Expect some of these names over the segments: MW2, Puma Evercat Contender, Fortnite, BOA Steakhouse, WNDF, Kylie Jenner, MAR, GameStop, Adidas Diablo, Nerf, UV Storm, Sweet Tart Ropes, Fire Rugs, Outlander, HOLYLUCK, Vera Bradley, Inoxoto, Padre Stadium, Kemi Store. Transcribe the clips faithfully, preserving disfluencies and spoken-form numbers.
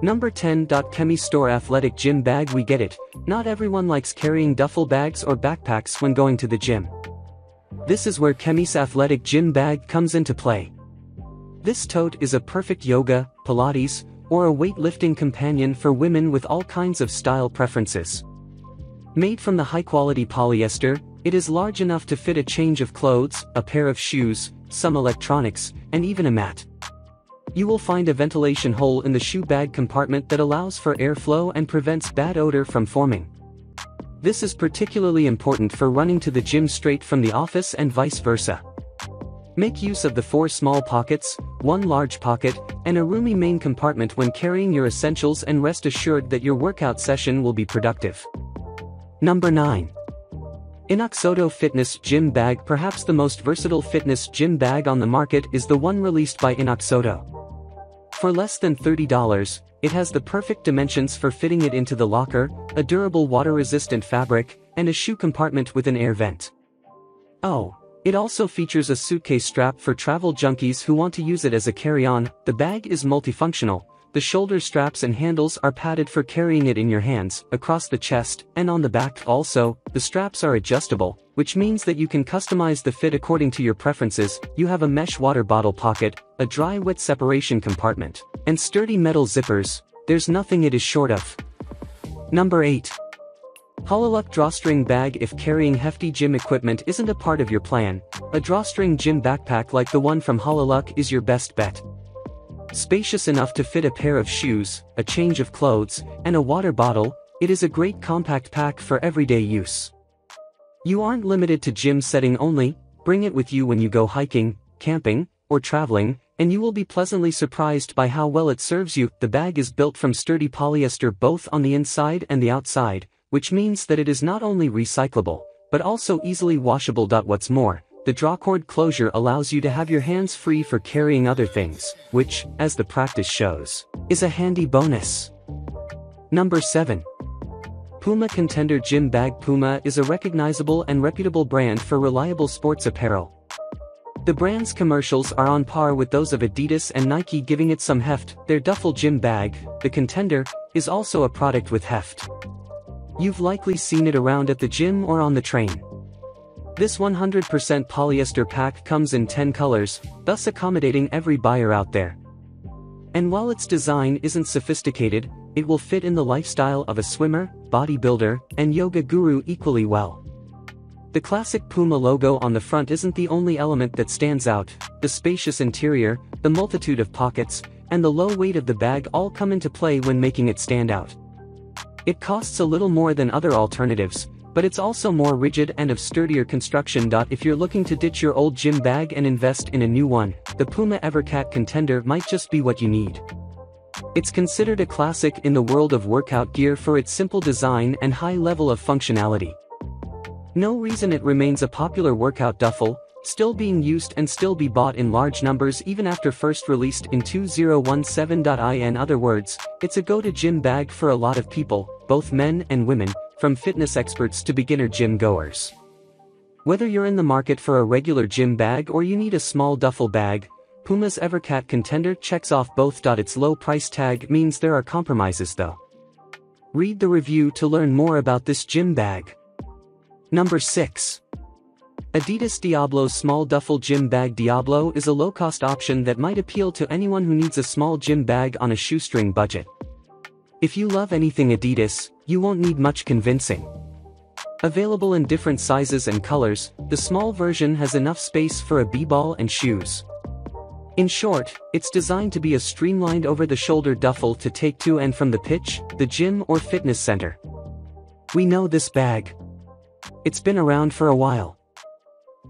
Number ten. Kemi Store Athletic Gym Bag. We get it, not everyone likes carrying duffel bags or backpacks when going to the gym. This is where Kemi's Athletic Gym Bag comes into play. This tote is a perfect yoga, Pilates, or a weightlifting companion for women with all kinds of style preferences. Made from the high-quality polyester, it is large enough to fit a change of clothes, a pair of shoes, some electronics, and even a mat. You will find a ventilation hole in the shoe bag compartment that allows for airflow and prevents bad odor from forming. This is particularly important for running to the gym straight from the office and vice versa. Make use of the four small pockets, one large pocket, and a roomy main compartment when carrying your essentials, and rest assured that your workout session will be productive. Number nine. Inoxoto Fitness Gym Bag. Perhaps the most versatile fitness gym bag on the market is the one released by Inoxoto. For less than thirty dollars, it has the perfect dimensions for fitting it into the locker, a durable water-resistant fabric, and a shoe compartment with an air vent. Oh, it also features a suitcase strap for travel junkies who want to use it as a carry-on. The bag is multifunctional, the shoulder straps and handles are padded for carrying it in your hands, across the chest, and on the back. Also, the straps are adjustable, which means that you can customize the fit according to your preferences. You have a mesh water bottle pocket, a dry-wet separation compartment, and sturdy metal zippers. There's nothing it is short of. Number eight. HOLYLUCK Drawstring Bag. If carrying hefty gym equipment isn't a part of your plan, a drawstring gym backpack like the one from HOLYLUCK is your best bet. Spacious enough to fit a pair of shoes, a change of clothes, and a water bottle, it is a great compact pack for everyday use. You aren't limited to gym setting only, bring it with you when you go hiking, camping, or traveling, and you will be pleasantly surprised by how well it serves you. The bag is built from sturdy polyester both on the inside and the outside, which means that it is not only recyclable, but also easily washable. What's more, the drawcord closure allows you to have your hands free for carrying other things, which, as the practice shows, is a handy bonus. Number seven. Puma Contender Gym Bag. Puma is a recognizable and reputable brand for reliable sports apparel. The brand's commercials are on par with those of Adidas and Nike, giving it some heft. Their duffel gym bag, the Contender, is also a product with heft. You've likely seen it around at the gym or on the train. This one hundred percent polyester pack comes in ten colors, thus accommodating every buyer out there. And while its design isn't sophisticated, it will fit in the lifestyle of a swimmer, bodybuilder, and yoga guru equally well. The classic Puma logo on the front isn't the only element that stands out. The spacious interior, the multitude of pockets, and the low weight of the bag all come into play when making it stand out. It costs a little more than other alternatives, but it's also more rigid and of sturdier construction. If you're looking to ditch your old gym bag and invest in a new one, the Puma Evercat Contender might just be what you need. It's considered a classic in the world of workout gear for its simple design and high level of functionality. No reason it remains a popular workout duffel, still being used and still be bought in large numbers even after first released in two thousand seventeen. In other words, it's a go-to gym bag for a lot of people, both men and women, from fitness experts to beginner gym goers. Whether you're in the market for a regular gym bag or you need a small duffel bag, Puma's Evercat Contender checks off both. Its low price tag means there are compromises though. Read the review to learn more about this gym bag. Number six. Adidas Diablo Small Duffel Gym Bag. Diablo is a low-cost option that might appeal to anyone who needs a small gym bag on a shoestring budget. If you love anything Adidas, you won't need much convincing. Available in different sizes and colors, the small version has enough space for a b-ball and shoes. In short, it's designed to be a streamlined over-the-shoulder duffel to take to and from the pitch, the gym or fitness center. We know this bag. It's been around for a while.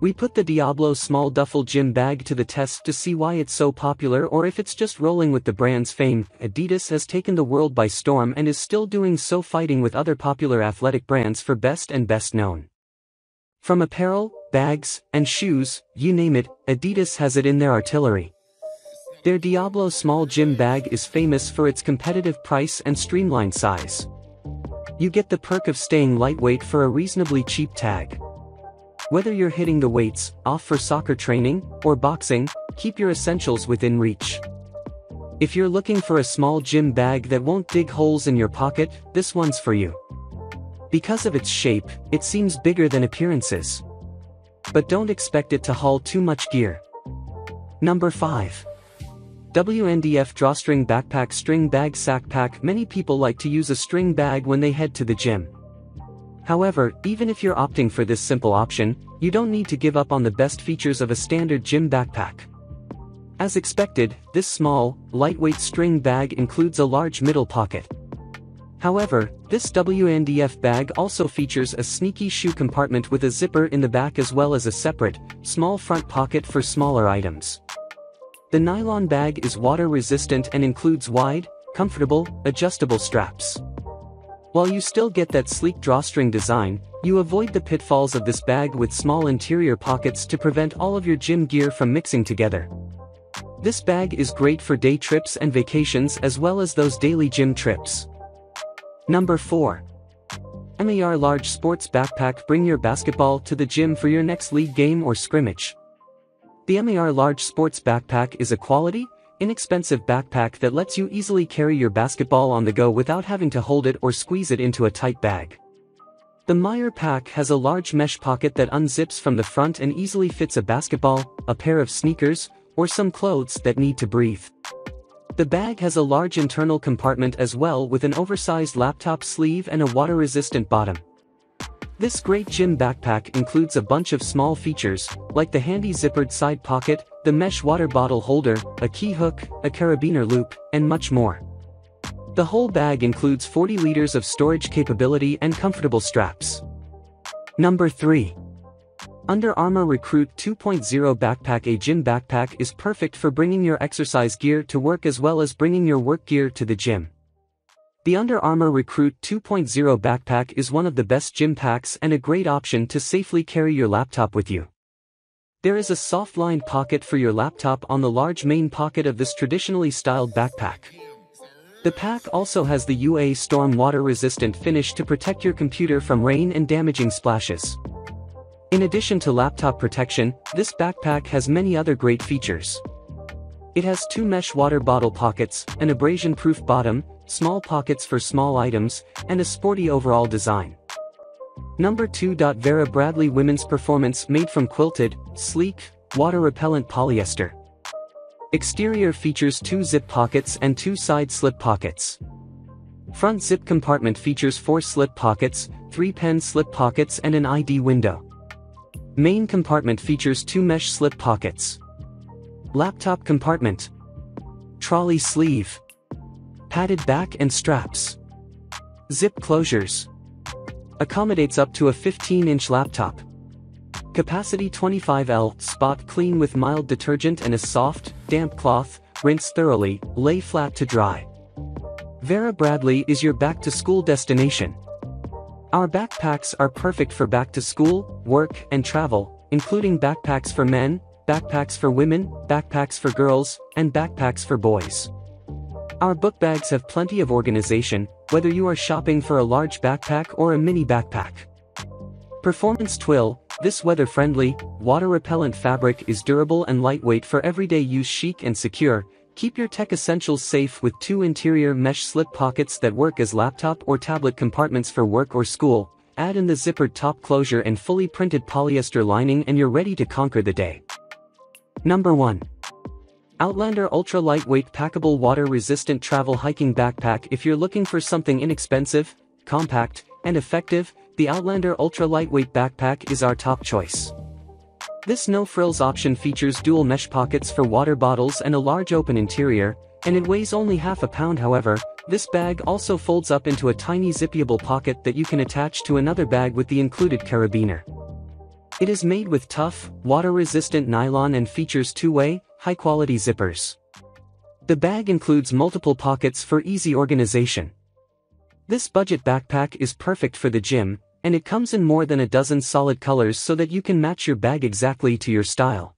We put the Diablo small duffel gym bag to the test to see why it's so popular or if it's just rolling with the brand's fame. Adidas has taken the world by storm and is still doing so, fighting with other popular athletic brands for best and best known. From apparel, bags, and shoes, you name it, Adidas has it in their artillery. Their Diablo small gym bag is famous for its competitive price and streamlined size. You get the perk of staying lightweight for a reasonably cheap tag. Whether you're hitting the weights, off for soccer training, or boxing, keep your essentials within reach. If you're looking for a small gym bag that won't dig holes in your pocket, this one's for you. Because of its shape, it seems bigger than appearances. But don't expect it to haul too much gear. Number five. W N D F Drawstring Backpack String Bag Sack Pack. Many people like to use a string bag when they head to the gym. However, even if you're opting for this simple option, you don't need to give up on the best features of a standard gym backpack. As expected, this small, lightweight string bag includes a large middle pocket. However, this W N D F bag also features a sneaky shoe compartment with a zipper in the back, as well as a separate, small front pocket for smaller items. The nylon bag is water resistant and includes wide, comfortable, adjustable straps. While you still get that sleek drawstring design, you avoid the pitfalls of this bag with small interior pockets to prevent all of your gym gear from mixing together. This bag is great for day trips and vacations, as well as those daily gym trips. Number four. M A R Large Sports Backpack. Bring your basketball to the gym for your next league game or scrimmage. The M A R Large Sports Backpack is a quality, inexpensive backpack that lets you easily carry your basketball on the go without having to hold it or squeeze it into a tight bag. The M A R pack has a large mesh pocket that unzips from the front and easily fits a basketball, a pair of sneakers, or some clothes that need to breathe. The bag has a large internal compartment as well, with an oversized laptop sleeve and a water-resistant bottom. This great gym backpack includes a bunch of small features, like the handy zippered side pocket, the mesh water bottle holder, a key hook, a carabiner loop, and much more. The whole bag includes forty liters of storage capability and comfortable straps. Number three. Under Armour Recruit two point oh Backpack. A gym backpack is perfect for bringing your exercise gear to work, as well as bringing your work gear to the gym. The Under Armour Recruit two point oh backpack is one of the best gym packs and a great option to safely carry your laptop with you. There is a soft-lined pocket for your laptop on the large main pocket of this traditionally styled backpack. The pack also has the U V Storm water-resistant finish to protect your computer from rain and damaging splashes. In addition to laptop protection, this backpack has many other great features. It has two mesh water bottle pockets, an abrasion-proof bottom, small pockets for small items, and a sporty overall design. Number two. Vera Bradley Women's Performance. Made from quilted, sleek, water-repellent polyester. Exterior features two zip pockets and two side slip pockets. Front zip compartment features four slip pockets, three pen slip pockets, and an I D window. Main compartment features two mesh slip pockets. Laptop compartment. Trolley sleeve. Padded back and straps. Zip closures. Accommodates up to a fifteen inch laptop. Capacity twenty-five liters. Spot clean with mild detergent and a soft, damp cloth. Rinse thoroughly, lay flat to dry. Vera Bradley is your back-to-school destination. Our backpacks are perfect for back-to-school, work, and travel, including backpacks for men, backpacks for women, backpacks for girls, and backpacks for boys. Our book bags have plenty of organization, whether you are shopping for a large backpack or a mini backpack. Performance Twill. This weather-friendly, water-repellent fabric is durable and lightweight for everyday use. Chic and secure, keep your tech essentials safe with two interior mesh slip pockets that work as laptop or tablet compartments for work or school. Add in the zippered top closure and fully printed polyester lining, and you're ready to conquer the day. Number one. Outlander Ultra Lightweight Packable Water-Resistant Travel Hiking Backpack. If you're looking for something inexpensive, compact, and effective, the Outlander Ultra Lightweight Backpack is our top choice. This no-frills option features dual mesh pockets for water bottles and a large open interior, and it weighs only half a pound. However, this bag also folds up into a tiny zippable pocket that you can attach to another bag with the included carabiner. It is made with tough, water-resistant nylon and features two-way, high-quality zippers. The bag includes multiple pockets for easy organization. This budget backpack is perfect for the gym, and it comes in more than a dozen solid colors so that you can match your bag exactly to your style.